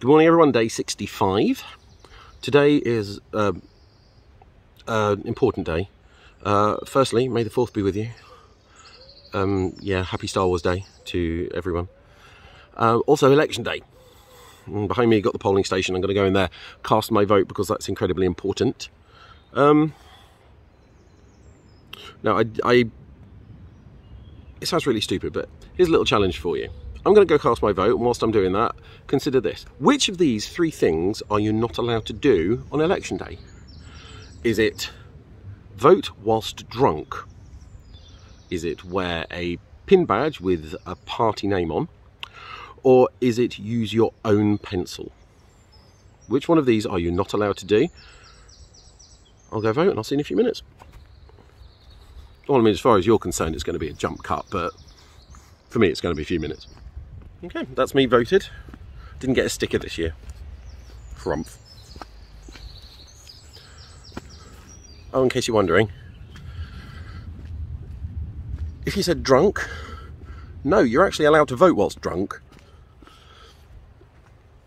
Good morning everyone, day 65. Today is an important day. Firstly, may the 4th be with you. Yeah, happy Star Wars Day to everyone. Also, election day. And behind me you've got the polling station. I'm going to go in there, cast my vote, because that's incredibly important. Now, it sounds really stupid, but here's a little challenge for you. I'm going to go cast my vote, and whilst I'm doing that, consider this. Which of these three things are you not allowed to do on election day? Is it vote whilst drunk? Is it wear a pin badge with a party name on? Or is it use your own pencil? Which one of these are you not allowed to do? I'll go vote and I'll see you in a few minutes. Well, I mean, as far as you're concerned, it's going to be a jump cut, but for me, it's going to be a few minutes. Okay, that's me voted. Didn't get a sticker this year. Crumph. Oh, in case you're wondering, if you said drunk, no, you're actually allowed to vote whilst drunk.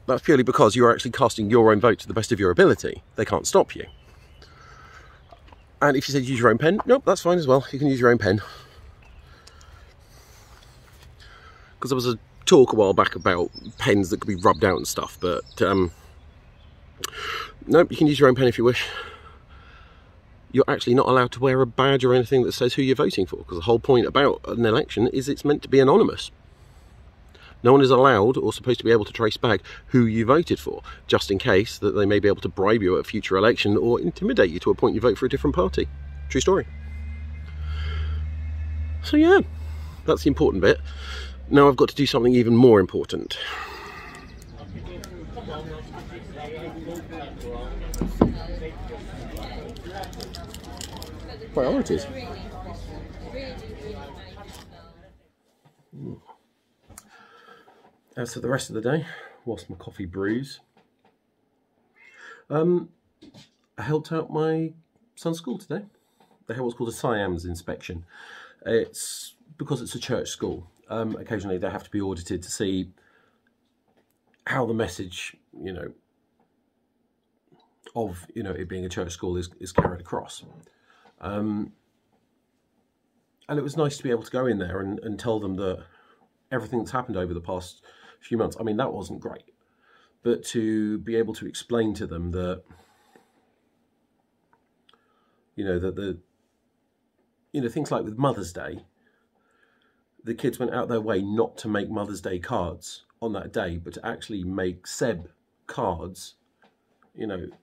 That's purely because you're actually casting your own vote to the best of your ability. They can't stop you. And if you said use your own pen, nope, that's fine as well. You can use your own pen. Because there was a talk a while back about pens that could be rubbed out and stuff, but nope, you can use your own pen if you wish. You're actually not allowed to wear a badge or anything that says who you're voting for, because the whole point about an election is it's meant to be anonymous. No one is allowed or supposed to be able to trace back who you voted for, just in case that they may be able to bribe you at a future election or intimidate you to a point you vote for a different party. True story. So yeah, that's the important bit. Now I've got to do something even more important. Priorities. As for the rest of the day, whilst my coffee brews, I helped out my son's school today. They have what's called a SIAMS inspection. It's because it's a church school. Occasionally they have to be audited to see how the message, of, it being a church school is carried across. And it was nice to be able to go in there and tell them that everything that's happened over the past few months, I mean, that wasn't great, but to be able to explain to them that, that things like with Mother's Day, the kids went out their way not to make Mother's Day cards on that day, but to actually make Seb cards,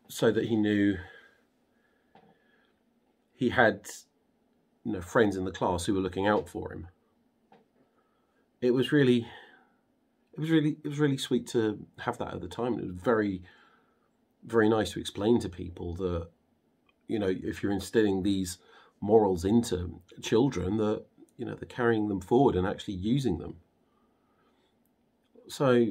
so that he knew he had, friends in the class who were looking out for him. It was really sweet to have that at the time. It was very, very nice to explain to people that, if you're instilling these morals into children, that, they're carrying them forward and actually using them. So,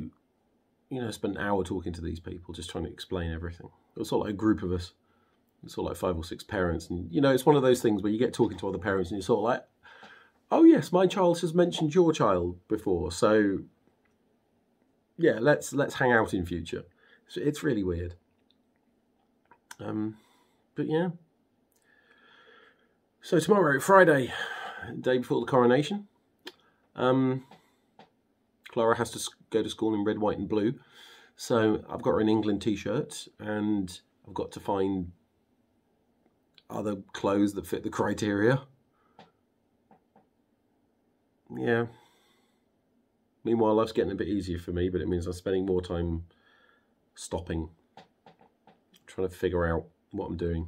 I spent an hour talking to these people, just trying to explain everything. It was sort of like a group of us. It's sort of like 5 or 6 parents. And, it's one of those things where you get talking to other parents and you're sort of like, oh yes, my child has mentioned your child before. So yeah, let's hang out in future. It's really weird. But yeah. So tomorrow, Friday, day before the coronation, Clara has to go to school in red, white and blue, so I've got her an England t-shirt and I've got to find other clothes that fit the criteria. Yeah, meanwhile life's getting a bit easier for me, but it means I'm spending more time stopping, trying to figure out what I'm doing.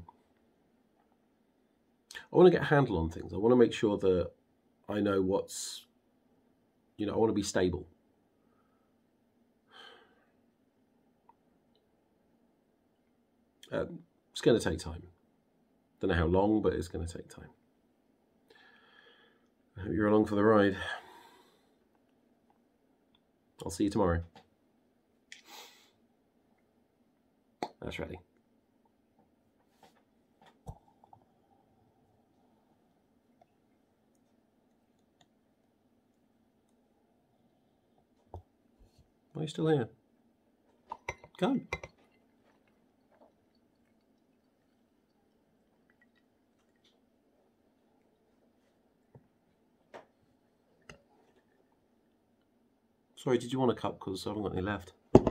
I want to get a handle on things. I want to make sure that I know what's, I want to be stable. It's going to take time. Don't know how long, but it's going to take time. I hope you're along for the ride. I'll see you tomorrow. That's ready. Why are you still here? Go. Sorry, did you want a cup? Because I haven't got any left.